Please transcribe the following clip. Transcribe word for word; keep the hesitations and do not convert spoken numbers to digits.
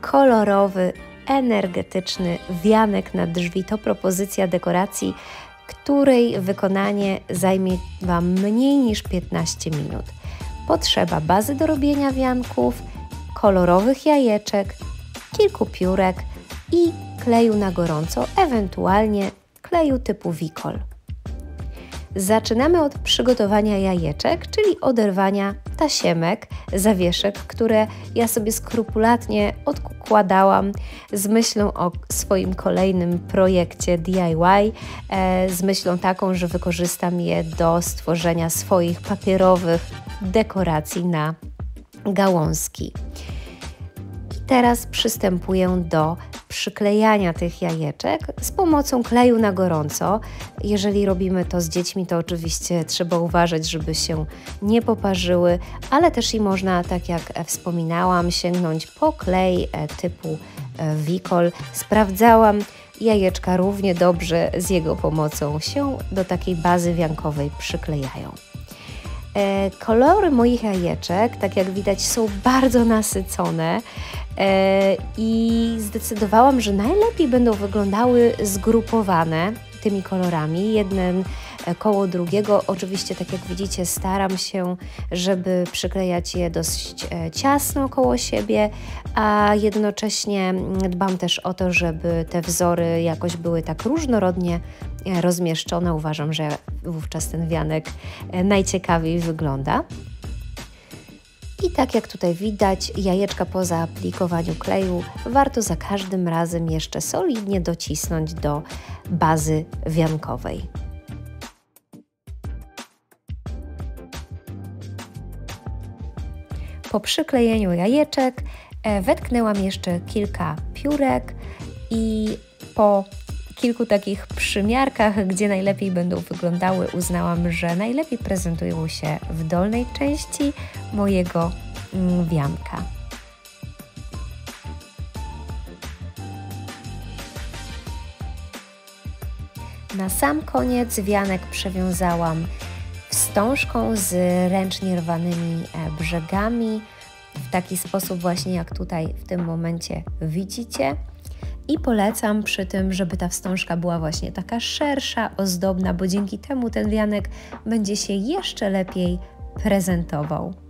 kolorowy, energetyczny wianek na drzwi to propozycja dekoracji, której wykonanie zajmie Wam mniej niż piętnaście minut. Potrzeba bazy do robienia wianków, kolorowych jajeczek, kilku piórek i kleju na gorąco, ewentualnie kleju typu wikol. Zaczynamy od przygotowania jajeczek, czyli oderwania tasiemek, zawieszek, które ja sobie skrupulatnie odkładałam z myślą o swoim kolejnym projekcie D I Y, z myślą taką, że wykorzystam je do stworzenia swoich papierowych dekoracji na gałązki. Teraz przystępuję do przyklejania tych jajeczek z pomocą kleju na gorąco. Jeżeli robimy to z dziećmi, to oczywiście trzeba uważać, żeby się nie poparzyły, ale też i można, tak jak wspominałam, sięgnąć po klej typu wikol. Sprawdzałam, jajeczka równie dobrze z jego pomocą się do takiej bazy wiankowej przyklejają. Kolory moich jajeczek, tak jak widać, są bardzo nasycone i zdecydowałam, że najlepiej będą wyglądały zgrupowane tymi kolorami, jednym koło drugiego. Oczywiście, tak jak widzicie, staram się, żeby przyklejać je dość ciasno koło siebie, a jednocześnie dbam też o to, żeby te wzory jakoś były tak różnorodnie rozmieszczone. Uważam, że wówczas ten wianek najciekawiej wygląda. I tak jak tutaj widać, jajeczka po zaaplikowaniu kleju warto za każdym razem jeszcze solidnie docisnąć do bazy wiankowej. Po przyklejeniu jajeczek wetknęłam jeszcze kilka piórek i po kilku takich przymiarkach, gdzie najlepiej będą wyglądały, uznałam, że najlepiej prezentują się w dolnej części mojego wianka. Na sam koniec wianek przewiązałam wstążką z ręcznie rwanymi brzegami, w taki sposób właśnie jak tutaj w tym momencie widzicie. I polecam przy tym, żeby ta wstążka była właśnie taka szersza, ozdobna, bo dzięki temu ten wianek będzie się jeszcze lepiej prezentował.